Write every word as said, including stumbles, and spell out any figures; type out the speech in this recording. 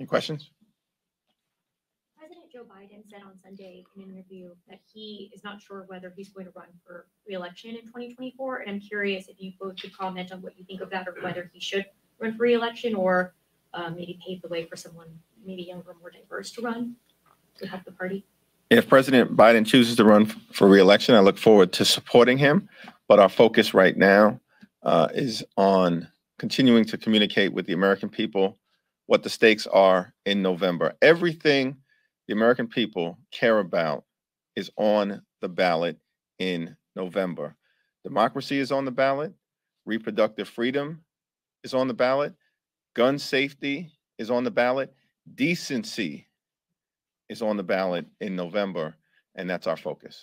Any questions? President Joe Biden said on Sunday in an interview that he is not sure whether he's going to run for re-election in twenty twenty-four. And I'm curious if you both could comment on what you think of that, or whether he should run for re-election, or uh, maybe pave the way for someone maybe younger, more diverse to run to help the party. If President Biden chooses to run for re-election, I look forward to supporting him. But our focus right now uh, is on continuing to communicate with the American people what the stakes are in November. Everything the American people care about is on the ballot in November. Democracy is on the ballot. Reproductive freedom is on the ballot. Gun safety is on the ballot. Decency is on the ballot in November, and that's our focus.